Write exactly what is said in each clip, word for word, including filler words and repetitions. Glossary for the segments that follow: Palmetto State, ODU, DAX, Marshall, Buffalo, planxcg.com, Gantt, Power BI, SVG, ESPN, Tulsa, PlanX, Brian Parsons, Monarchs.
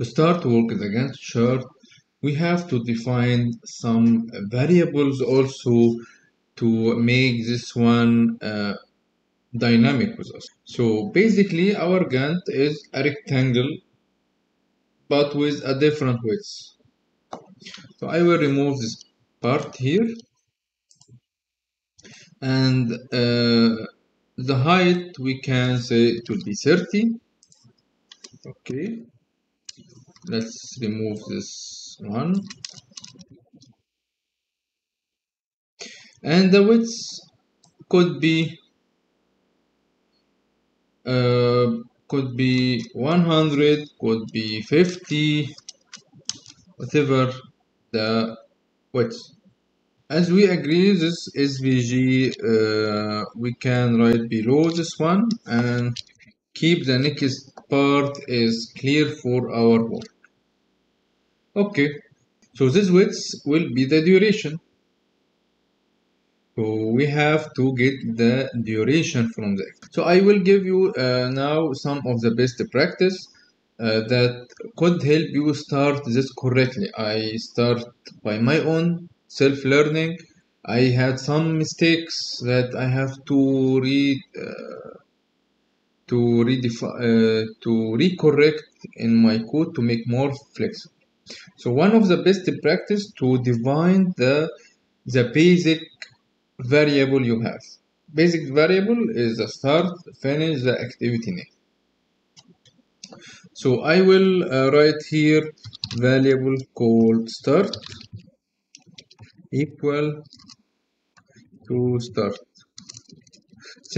To start work with the Gantt chart, we have to define some variables also to make this one uh, dynamic with us. So basically our Gantt is a rectangle but with a different width. So I will remove this part here, and uh, the height we can say it will be thirty. Okay, let's remove this one, and the width could be uh, could be one hundred, could be fifty, whatever the width. As we agree, this S V G uh, we can write below this one and keep the next part is clear for our work. Okay, so this width will be the duration. So we have to get the duration from there. So I will give you uh, now some of the best practice uh, that could help you start this correctly. I start by my own self-learning. I had some mistakes that I have to read uh, to redefine uh, to recorrect in my code to make more flexible. So one of the best practice to define the the basic variable you have. Basic variable is the start, finish, the activity name. So I will uh, write here variable called start equal to start.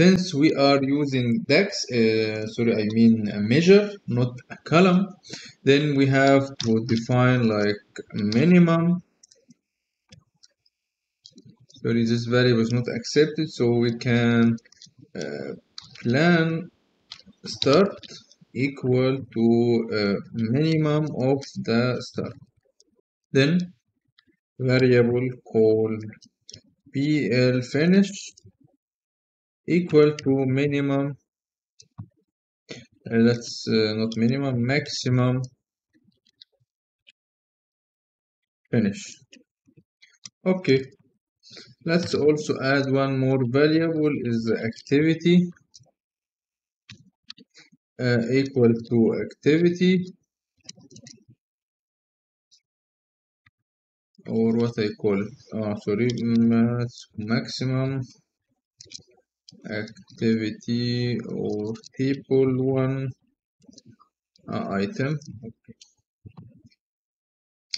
Since we are using DAX, uh, sorry, I mean a measure, not a column, then we have to define like minimum. Sorry, this variable is not accepted, so we can uh, plan start equal to uh, minimum of the start. Then variable called P L finish equal to minimum, let's uh, not minimum, maximum finish. Okay, let's also add one more variable is the activity uh, equal to activity, or what I call it, oh sorry, maximum activity or people one uh, item. Okay.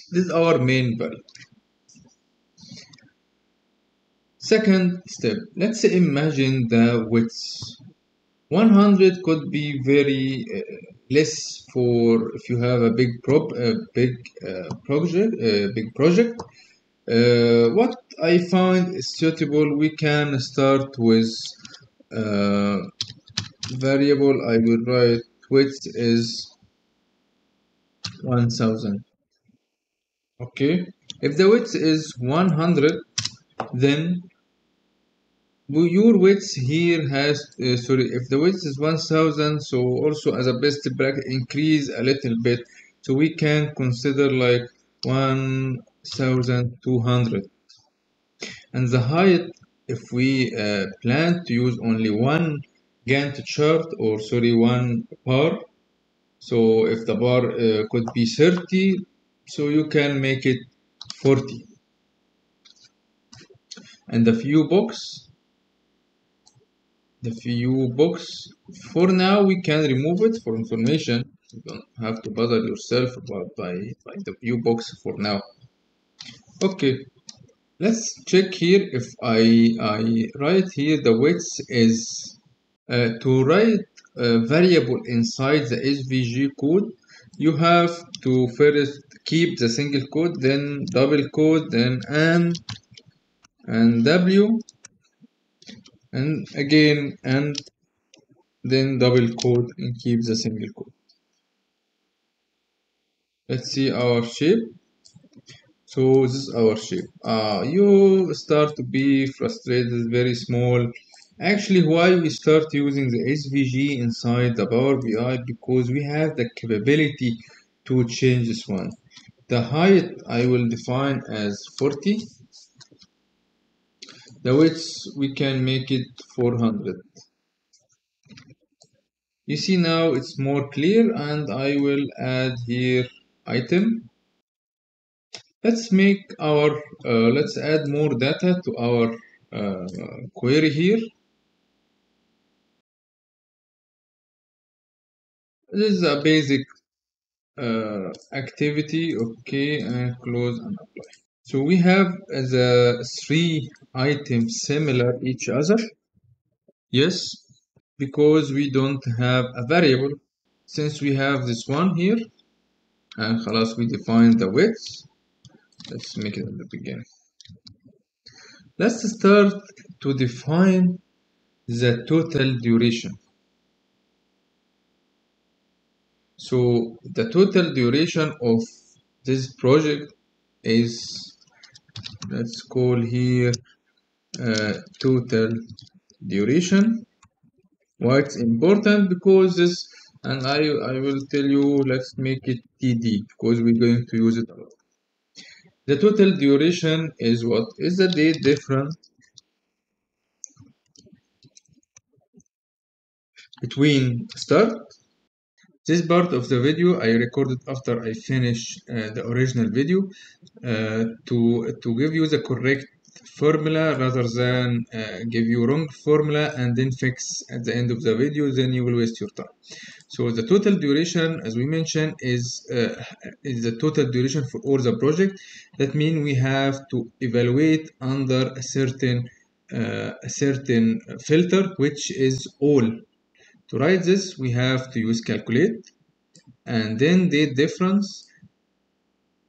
This is our main value. Second step, let's imagine the width. one hundred could be very uh, less for if you have a big prop, a big uh, project, a big project. Uh, what I find is suitable, we can start with uh, variable I will write width is one thousand. Okay, if the width is one hundred, then your width here has uh, sorry, if the width is one thousand, so also as a best practice increase a little bit, so we can consider like one thousand two hundred. And the height, if we uh, plan to use only one Gantt chart, or sorry, one bar, so if the bar uh, could be thirty, so you can make it forty. And the view box, the view box for now we can remove it for information. You don't have to bother yourself about by, by the view box for now. Okay, let's check here if I, I write here the width is uh, to write a variable inside the S V G code. You have to first keep the single quote, then double quote, then and and W, and again and then double quote, and keep the single quote. Let's see our shape. So this is our shape. Uh, you start to be frustrated, very small. Actually, why we start using the S V G inside the Power B I, because we have the capability to change this one. The height I will define as forty. The width we can make it four hundred. You see now it's more clear, and I will add here item. Let's make our uh, let's add more data to our uh, query here. This is a basic uh, activity. Okay, and close and apply. So we have the three items similar each other. Yes, because we don't have a variable. Since we have this one here, and خلاص we define the width. Let's make it at the beginning. Let's start to define the total duration. So the total duration of this project is, let's call here uh, total duration. Why it's important? Because this, and I, I will tell you, let's make it T D because we're going to use it a lot. The total duration is what? Is the date difference between start? This part of the video I recorded after I finished uh, the original video uh, to to give you the correct formula rather than uh, give you wrong formula and then fix at the end of the video, then you will waste your time. So the total duration, as we mentioned, is uh, is the total duration for all the project. That means we have to evaluate under a certain uh, a certain filter, which is all. To write this, we have to use calculate, and then date difference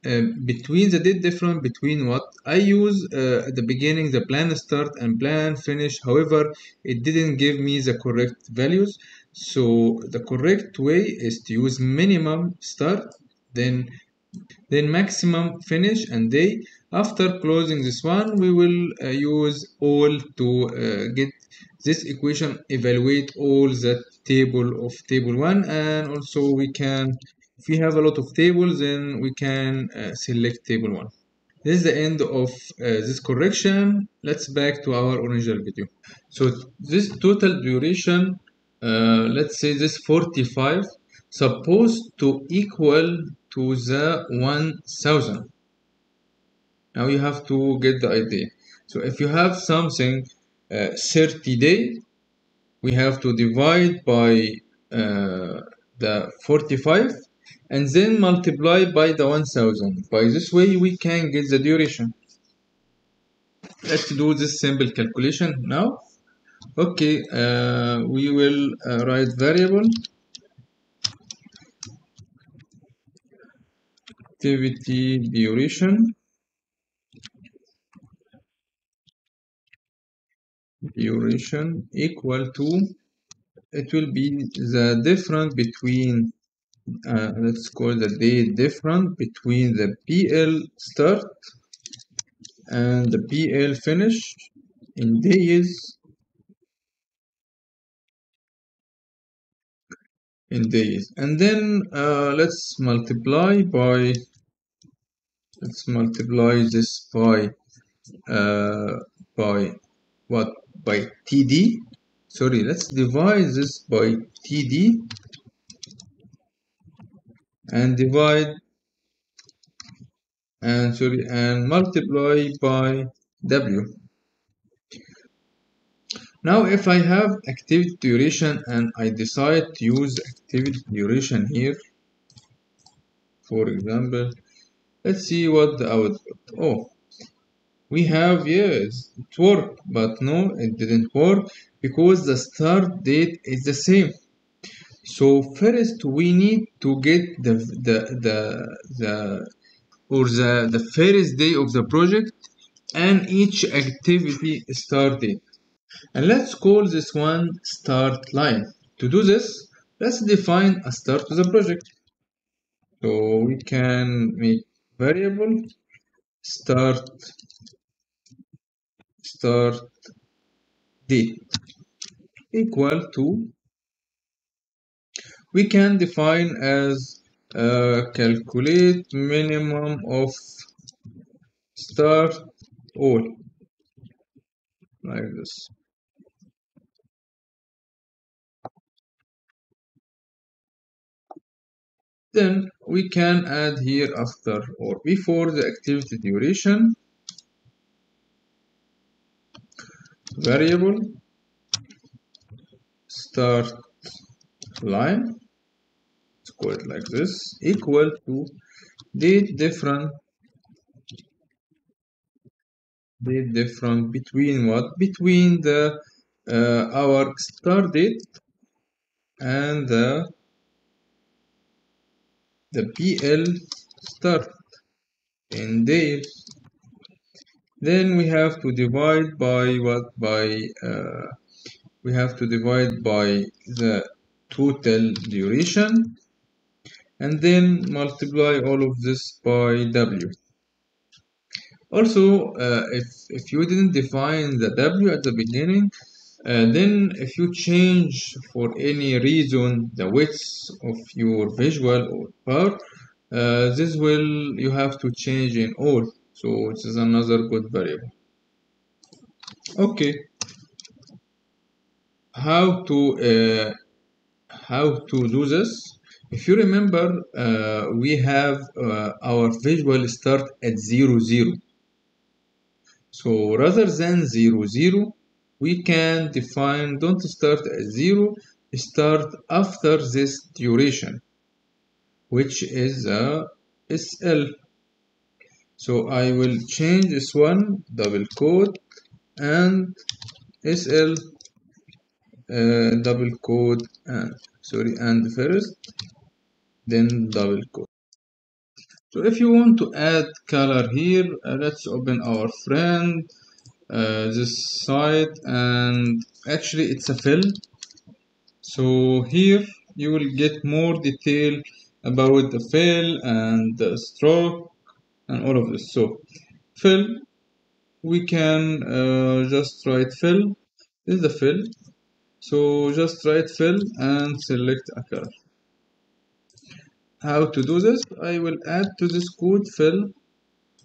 uh, between the date difference between what I use uh, at the beginning, the plan start and plan finish. However, it didn't give me the correct values. So the correct way is to use minimum start, then then maximum finish and day. After closing this one, we will uh, use all to uh, get this equation, evaluate all the table of table one, and also we can, if we have a lot of tables, then we can uh, select table one. This is the end of uh, this correction. Let's back to our original video. So this total duration, uh, let's say this forty-five, supposed to equal to the one thousand. Now you have to get the idea. So if you have something uh, thirty day, we have to divide by uh, the forty-five and then multiply by the one thousand. By this way we can get the duration. Let's do this simple calculation now. Okay, uh, we will uh, write variable activity duration. Duration equal to, it will be the difference between uh, let's call the date difference between the P L start and the P L finish in days in days and then uh, let's multiply by let's multiply this by uh, by what by T D. Sorry, let's divide this by T D and divide and sorry and multiply by W. Now if I have activity duration and I decide to use activity duration here, for example, let's see what the output. Oh, we have, yes, it worked, but no, it didn't work because the start date is the same. So first we need to get the the the, the or the, the first day of the project and each activity start date. And let's call this one start line. To do this, let's define a start to the project. So we can make variable start start date equal to, we can define as uh, calculate minimum of start all, like this. Then we can add here after or before the activity duration variable start line, let's call it like this, equal to date difference, date difference between what? Between the uh, our start date and the the P L start in days. Then we have to divide by what? By uh, we have to divide by the total duration, and then multiply all of this by W. Also, uh, if if you didn't define the W at the beginning, uh, then if you change for any reason the width of your visual or bar, uh, this will you have to change in all. So this is another good variable. Okay. How to uh, how to do this? If you remember, uh, we have uh, our visual start at zero zero. So rather than zero zero, we can define don't start at zero. Start after this duration, which is uh, S L. So I will change this one, double quote, and S L uh, double quote and sorry and first, then double quote. So if you want to add color here, uh, let's open our friend uh, this site, and actually it's a fill. So here you will get more detail about the fill and the stroke and all of this. So fill, we can uh, just write fill. This is the fill, so just write fill and select a color. How to do this? I will add to this code fill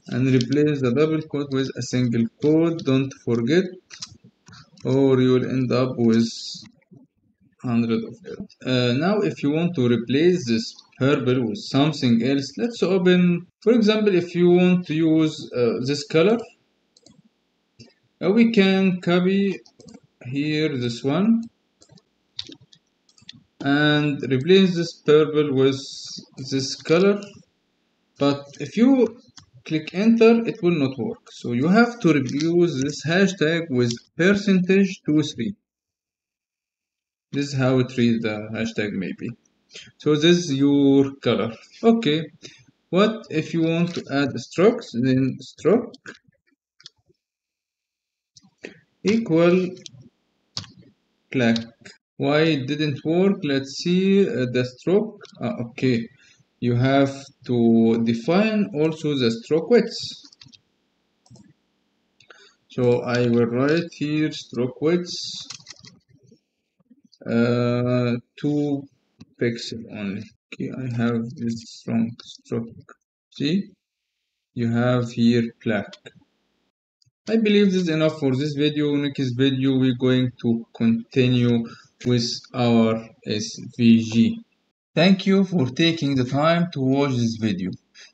and replace the double quote with a single quote. Don't forget, or you will end up with hundred of it. Uh, now if you want to replace this purple with something else, let's open, for example, if you want to use uh, this color, uh, we can copy here this one and replace this purple with this color. But if you click enter, it will not work. So you have to replace this hashtag with percentage two three. This is how it reads the hashtag maybe. So this is your color. Okay. What if you want to add strokes? Then stroke equal black. Why it didn't work? Let's see uh, the stroke. Ah, okay. You have to define also the stroke width. So I will write here stroke width. Uh, two pixel only. Okay, I have this wrong stroke. See, you have here black. I believe this is enough for this video. Next video, we're going to continue with our S V G. Thank you for taking the time to watch this video.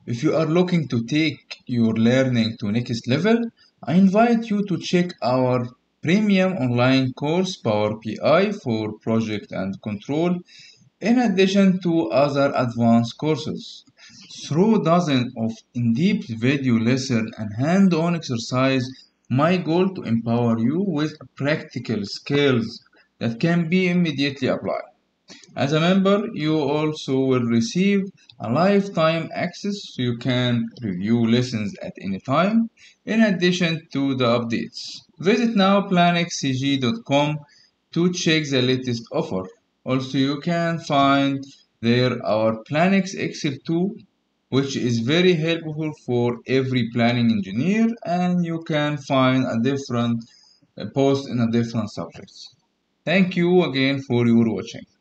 If you are looking to take your learning to next level, I invite you to check our premium online course Power B I for project and control, in addition to other advanced courses. Through dozens of in-depth video lessons and hand-on exercise, my goal to empower you with practical skills that can be immediately applied. As a member, you also will receive a lifetime access, so you can review lessons at any time, in addition to the updates. Visit now plan x c g dot com to check the latest offer. Also, you can find there our PlanX Excel two, which is very helpful for every planning engineer, and you can find a different post in a different subject. Thank you again for your watching.